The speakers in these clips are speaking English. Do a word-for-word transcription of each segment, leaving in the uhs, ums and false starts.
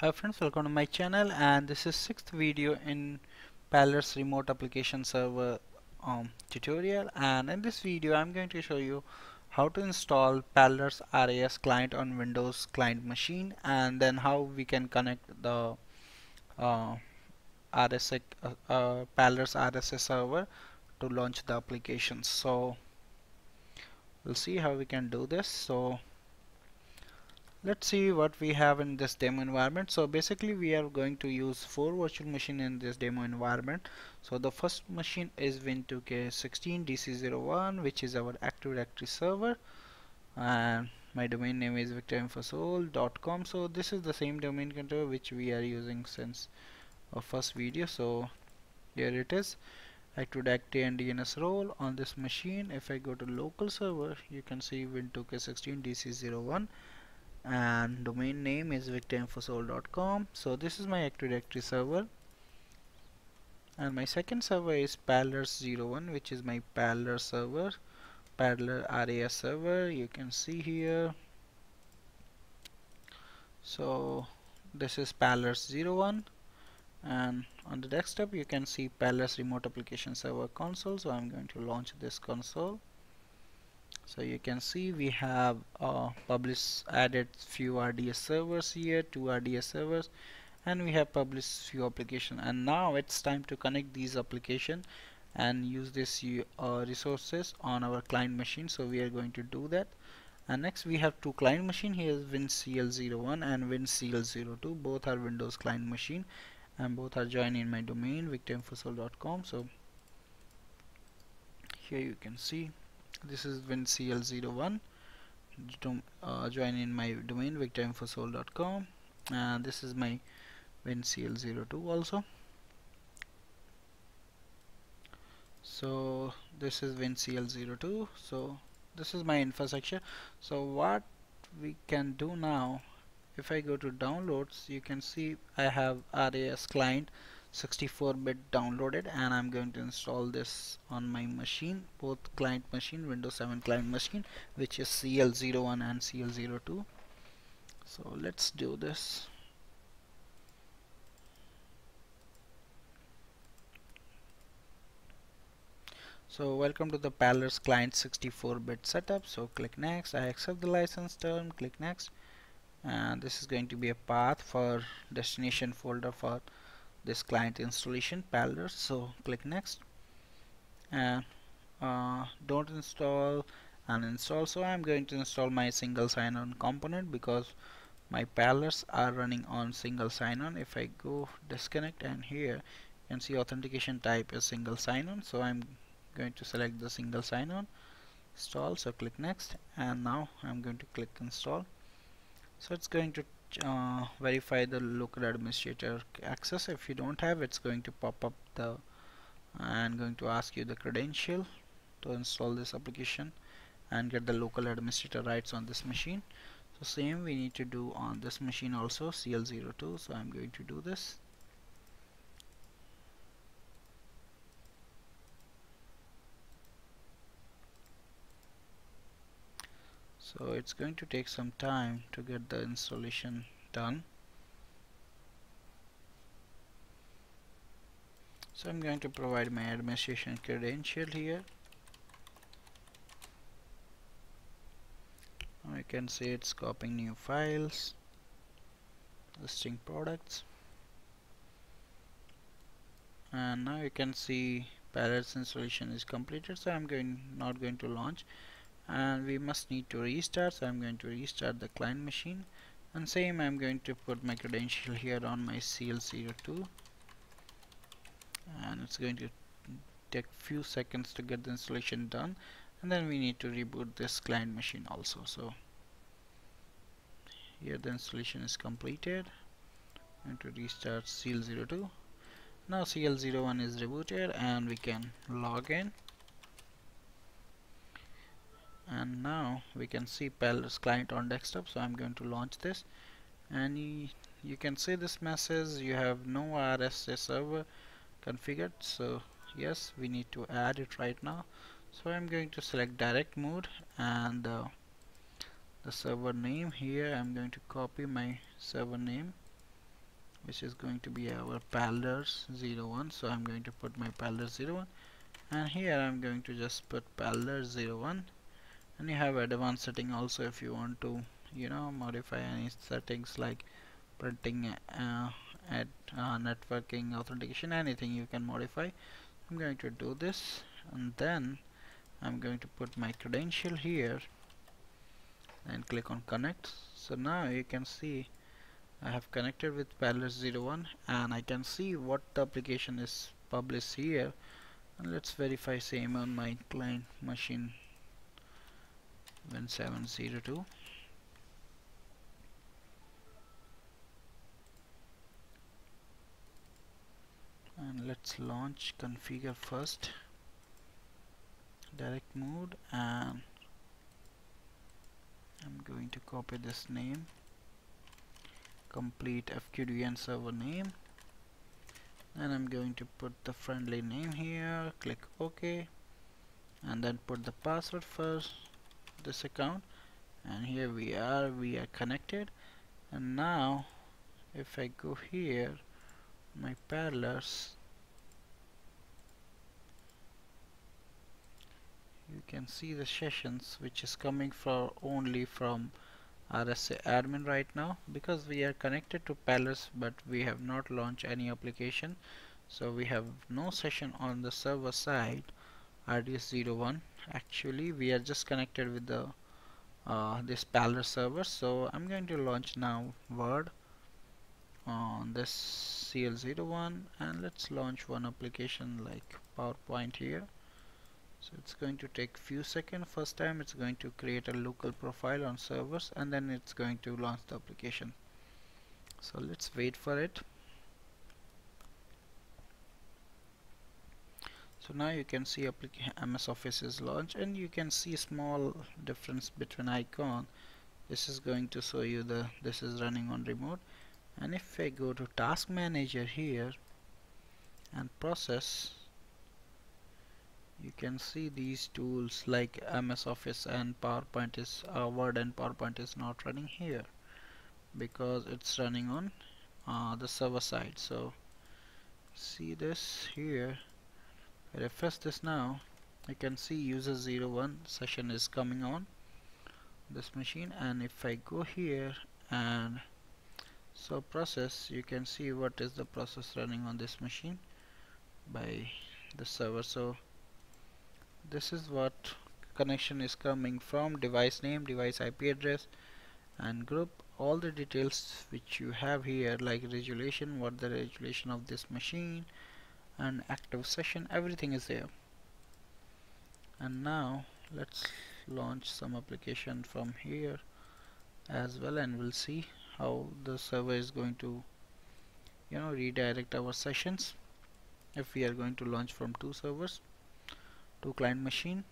Hi friends, welcome to my channel, and this is sixth video in Parallels Remote Application Server um, tutorial. And in this video I'm going to show you how to install Pallers R D S client on Windows client machine, and then how we can connect the uh, R D S uh, uh, Pallers R D S server to launch the application. So we'll see how we can do this. So let's see what we have in this demo environment. So basically we are going to use four virtual machines in this demo environment. So the first machine is win two k sixteen d c zero one, which is our Active Directory server, and my domain name is victor info soul dot com. So this is the same domain controller which we are using since our first video. So here it is, Active Directory and D N S role on this machine. If I go to local server, you can see win two k sixteen d c zero one, and domain name is victim info soul dot com. So this is my Active Directory server, and my second server is Pallers zero one, which is my Pallers server, Pallers R D S server. You can see here. So this is Pallers zero one, and on the desktop you can see Parallels Remote Application Server console. So I'm going to launch this console. So you can see we have uh, published added few R D S servers here, two R D S servers, and we have published few applications. And now it's time to connect these applications and use these uh, resources on our client machine. So we are going to do that. And next we have two client machine. Here is win C L zero one and win C L zero two. Both are Windows client machine, and both are joined in my domain victor info soul dot com. So here you can see. This is win C L zero one, uh, join in my domain victor info soul dot com, and this is my win C L zero two also. So this is win C L zero two. So this is my info section. So what we can do now, if I go to downloads, you can see I have R D S client sixty-four bit downloaded, and I'm going to install this on my machine, both client machine, Windows seven client machine, which is C L zero one and C L zero two. So let's do this. So welcome to the Pallers client sixty-four bit setup. So click next, I accept the license term, click next, and this is going to be a path for destination folder for this client installation Pallers. So click next, and uh, don't install and install. So I'm going to install my single sign-on component because my Pallers are running on single sign-on. If I go disconnect, and here you can see authentication type is single sign-on. So I'm going to select the single sign-on install. So click next, and now I'm going to click install. So it's going to Uh, verify the local administrator access. If you don't have, it's going to pop up the and going to ask you the credential to install this application and get the local administrator rights on this machine. So same we need to do on this machine also, C L zero two. So I'm going to do this. So it's going to take some time to get the installation done. So I'm going to provide my administration credential here. I can see it's copying new files, listing products, and now you can see Pallers installation is completed. So I'm going not going to launch, and we must need to restart. So I'm going to restart the client machine, and same I'm going to put my credential here on my C L zero two, and it's going to take few seconds to get the installation done, and then we need to reboot this client machine also. So here the installation is completed, and to restart C L zero two. Now C L zero one is rebooted, and we can log in. And now we can see Pallers client on desktop. So I'm going to launch this, and you can see this message, you have no R D S server configured. So yes, we need to add it right now. So I'm going to select direct mode, and uh, the server name here, I'm going to copy my server name which is going to be our Pallers zero one. So I'm going to put my Pallers zero one, and here I'm going to just put Pallers zero one. And you have advanced setting also if you want to, you know, modify any settings like printing uh, at uh, networking, authentication, anything you can modify. I'm going to do this, and then I'm going to put my credential here and click on connect. So now you can see I have connected with Pallers zero one, and I can see what the application is published here. And let's verify same on my client machine win seven zero two. And let's launch configure first, direct mode, and I'm going to copy this name, complete F Q D N server name, and I'm going to put the friendly name here, click OK, and then put the password for this account, and here we are, we are connected. And now if I go here, my Pallers, you can see the sessions which is coming for only from R S A admin right now, because we are connected to Pallers but we have not launched any application, so we have no session on the server side R D S zero one. Actually we are just connected with the uh, this Pallers server. So I'm going to launch now Word on this C L zero one, and let's launch one application like PowerPoint here. So it's going to take few seconds. First time it's going to create a local profile on servers, and then it's going to launch the application. So let's wait for it. So now you can see M S Office is launched, and you can see small difference between icon. This is going to show you the this is running on remote. And if I go to task manager here and process, you can see these tools like M S Office and PowerPoint is uh, Word and PowerPoint is not running here because it's running on uh, the server side. So see this here, I refresh this now, you can see user zero one session is coming on this machine. And if I go here and so process, you can see what is the process running on this machine by the server. So this is what connection is coming from device name, device I P address, and group, all the details which you have here like resolution, what the resolution of this machine, and active session, everything is there. And now let's launch some application from here as well, and we'll see how the server is going to, you know, redirect our sessions if we are going to launch from two servers, two client machine.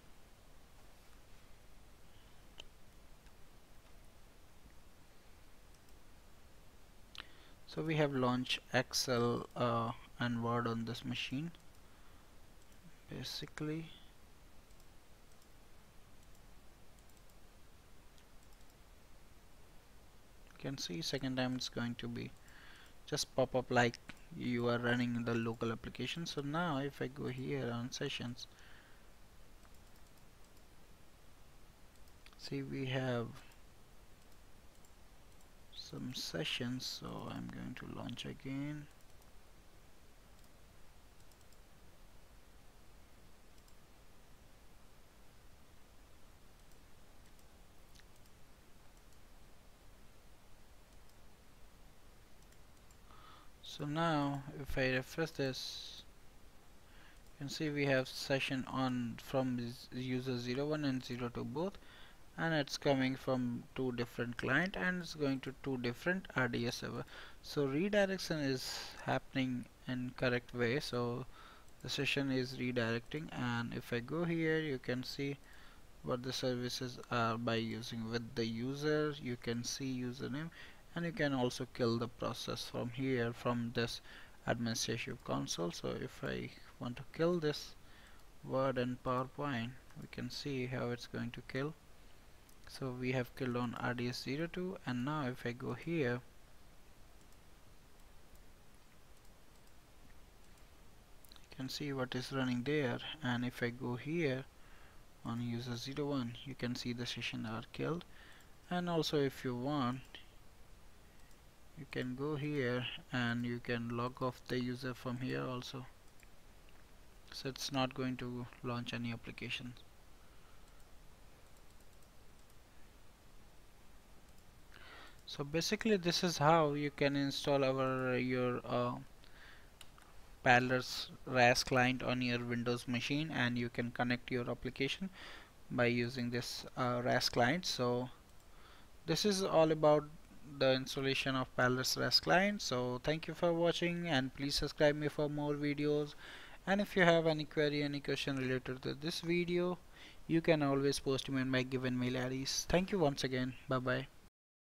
So we have launched Excel uh, and Word on this machine basically. Can see second time it's going to be just pop up like you are running the local application. So now if I go here on sessions, see we have some sessions. So I'm going to launch again. So now if I refresh this, you can see we have session on from user zero one and zero two both, and it's coming from two different client, and it's going to two different R D S server. So redirection is happening in correct way. So the session is redirecting, and if I go here, you can see what the services are by using with the user. You can see username. And you can also kill the process from here, from this administrative console. So if I want to kill this Word and PowerPoint, we can see how it's going to kill. So we have killed on R D S zero two, and now if I go here, can see what is running there. And if I go here on user zero one, you can see the sessions are killed. And also, if you want, you can go here and you can log off the user from here also, so it's not going to launch any application. So basically, this is how you can install our your uh, Pallers R A S client on your Windows machine, and you can connect your application by using this uh, R A S client. So this is all about the installation of Pallers R A S client. So thank you for watching, and please subscribe me for more videos. And if you have any query, any question related to this video, you can always post me in my given mail I Ds. Thank you once again. Bye bye.